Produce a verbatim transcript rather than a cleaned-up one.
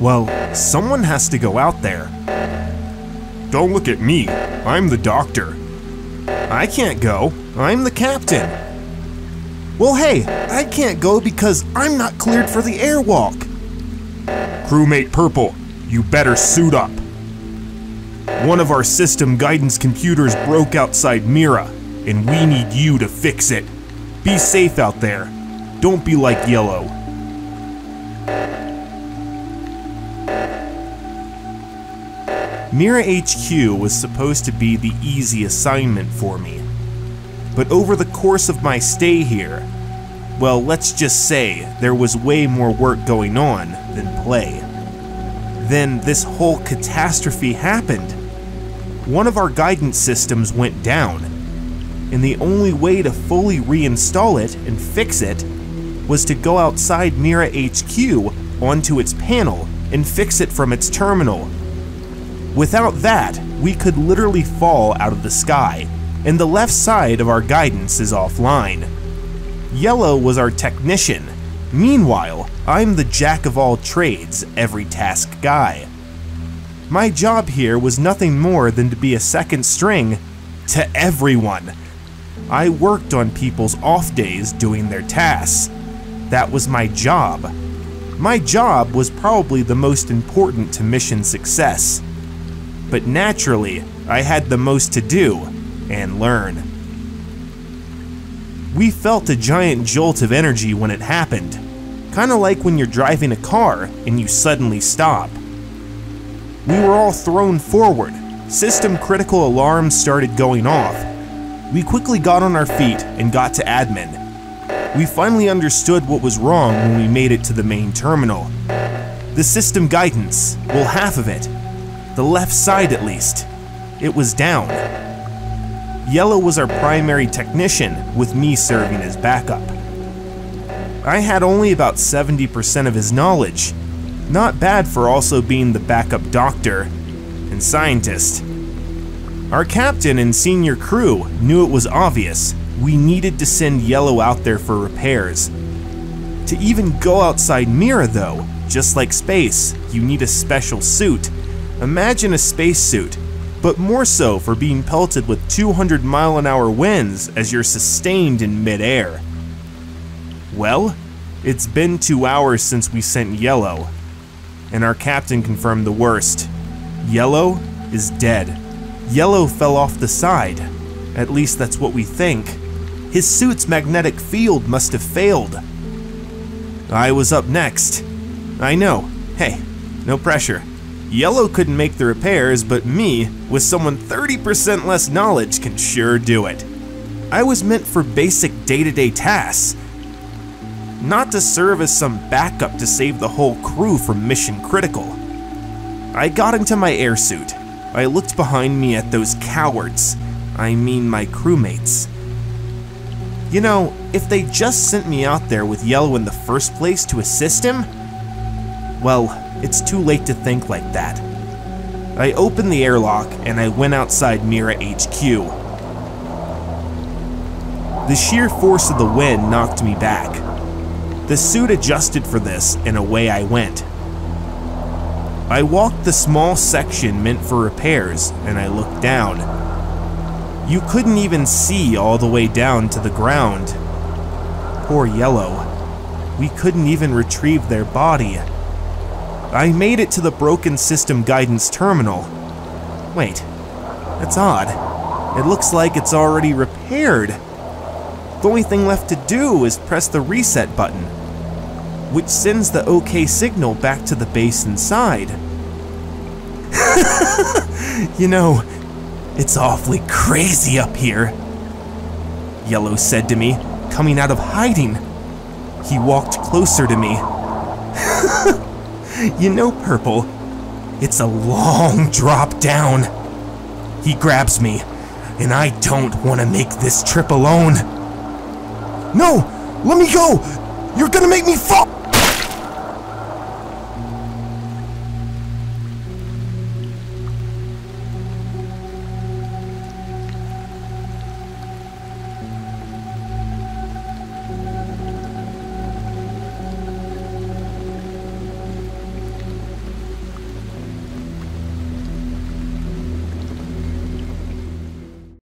Well, someone has to go out there. Don't look at me. I'm the doctor. I can't go. I'm the captain. Well, hey, I can't go because I'm not cleared for the airwalk. Crewmate Purple, you better suit up. One of our system guidance computers broke outside Mira, and we need you to fix it. Be safe out there. Don't be like Yellow. Mira H Q was supposed to be the easy assignment for me. But over the course of my stay here, well, let's just say there was way more work going on than play. Then this whole catastrophe happened. One of our guidance systems went down, and the only way to fully reinstall it and fix it was to go outside Mira H Q onto its panel and fix it from its terminal. Without that, we could literally fall out of the sky, and the left side of our guidance is offline. Yellow was our technician. Meanwhile, I'm the jack of all trades, every task guy. My job here was nothing more than to be a second string to everyone. I worked on people's off days doing their tasks. That was my job. My job was probably the most important to mission success. But naturally, I had the most to do and learn. We felt a giant jolt of energy when it happened, kinda like when you're driving a car and you suddenly stop. We were all thrown forward, system critical alarms started going off. We quickly got on our feet and got to admin. We finally understood what was wrong when we made it to the main terminal. The system guidance, well, half of it, the left side at least, it was down. Yellow was our primary technician, with me serving as backup. I had only about seventy percent of his knowledge. Not bad for also being the backup doctor and scientist. Our captain and senior crew knew it was obvious we needed to send Yellow out there for repairs. To even go outside Mira though, just like space, you need a special suit. Imagine a spacesuit, but more so for being pelted with two hundred mile an hour winds as you're sustained in midair. Well, it's been two hours since we sent Yellow, and our captain confirmed the worst. Yellow is dead. Yellow fell off the side, at least that's what we think. His suit's magnetic field must have failed. I was up next. I know, hey, no pressure. Yellow couldn't make the repairs, but me, with someone thirty percent less knowledge, can sure do it. I was meant for basic day-to-day tasks, not to serve as some backup to save the whole crew from mission critical. I got into my airsuit. I looked behind me at those cowards. I mean my crewmates. You know, if they just sent me out there with Yellow in the first place to assist him, well, it's too late to think like that. I opened the airlock and I went outside Mira H Q. The sheer force of the wind knocked me back. The suit adjusted for this and away I went. I walked the small section meant for repairs and I looked down. You couldn't even see all the way down to the ground. Poor Yellow. We couldn't even retrieve their body. I made it to the broken system guidance terminal. Wait, that's odd. It looks like it's already repaired. The only thing left to do is press the reset button, which sends the OK signal back to the base inside. You know, it's awfully crazy up here, Yellow said to me, coming out of hiding. He walked closer to me. You know, Purple, it's a long drop down. He grabs me, and I don't want to make this trip alone. No, let me go! You're gonna make me fall!